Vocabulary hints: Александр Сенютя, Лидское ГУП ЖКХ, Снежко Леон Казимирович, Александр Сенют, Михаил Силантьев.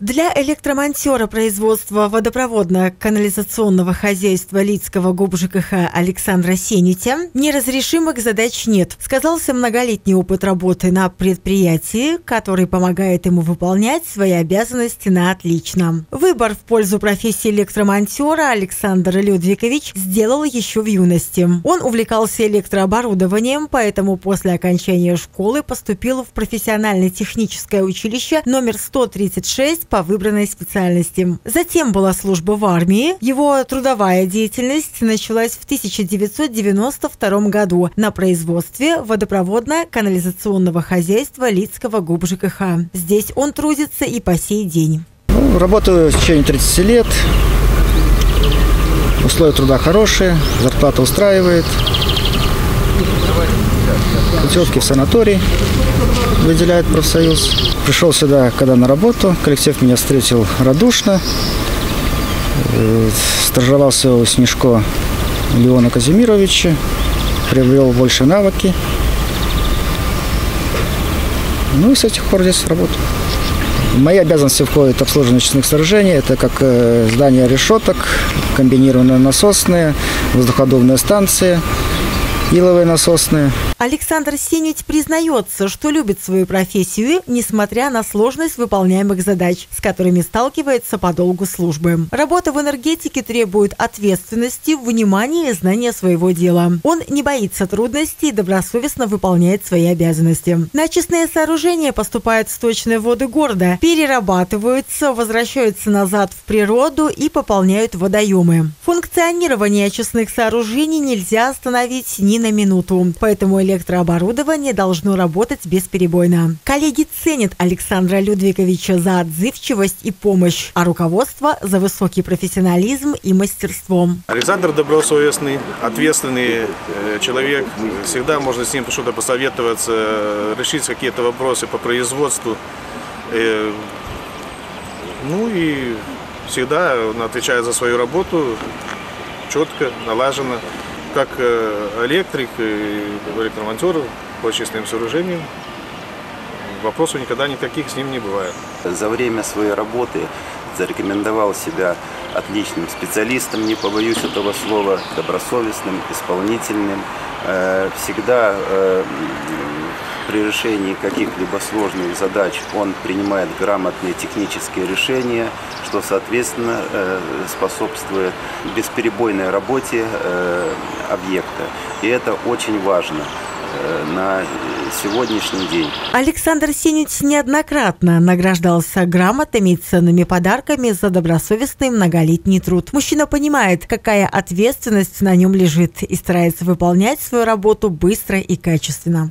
Для электромонтера производства водопроводно-канализационного хозяйства Лидского ГУП ЖКХ Александра Сенютя неразрешимых задач нет, сказался многолетний опыт работы на предприятии, который помогает ему выполнять свои обязанности на отлично. Выбор в пользу профессии электромонтера Александр Людвикович сделал еще в юности. Он увлекался электрооборудованием, поэтому после окончания школы поступил в профессионально-техническое училище номер 136 по выбранной специальности. Затем была служба в армии. Его трудовая деятельность началась в 1992 году на производстве водопроводно-канализационного хозяйства Лидского ГУП ЖКХ. Здесь он трудится и по сей день. Работаю в течение 30 лет. Условия труда хорошие, зарплата устраивает. Путевки в санаторий выделяет профсоюз. Пришел сюда, когда на работу, коллектив меня встретил радушно. Стажировался у Снежко Леона Казимировича, приобрел больше навыки. Ну и с этих пор здесь работаю. В мои обязанности входит обслуживание очистных сооружений. Это как здание решеток, комбинированные насосные, воздуходувные станции, иловые насосные. Александр Сенють признается, что любит свою профессию, несмотря на сложность выполняемых задач, с которыми сталкивается по долгу службы. Работа в энергетике требует ответственности, внимания и знания своего дела. Он не боится трудностей и добросовестно выполняет свои обязанности. На очистные сооружения поступают сточные воды города, перерабатываются, возвращаются назад в природу и пополняют водоемы. Функционирование очистных сооружений нельзя остановить ни на минуту, поэтому электрооборудование должно работать бесперебойно. Коллеги ценят Александра Людвиковича за отзывчивость и помощь, а руководство за высокий профессионализм и мастерство. Александр добросовестный, ответственный человек. Всегда можно с ним что-то посоветоваться, решить какие-то вопросы по производству. Ну и всегда он отвечает за свою работу четко, налаженно. Как электрик и электромонтер по очистным сооружениям, вопросов никогда никаких с ним не бывает. За время своей работы зарекомендовал себя отличным специалистом, не побоюсь этого слова, добросовестным, исполнительным. Всегда при решении каких-либо сложных задач он принимает грамотные технические решения, что, соответственно, способствует бесперебойной работе объекта. И это очень важно на сегодняшний день. Александр Сенють неоднократно награждался грамотами и ценными подарками за добросовестный многолетний труд. Мужчина понимает, какая ответственность на нем лежит, и старается выполнять свою работу быстро и качественно.